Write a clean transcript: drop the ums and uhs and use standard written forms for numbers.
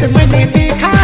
उसमें देखा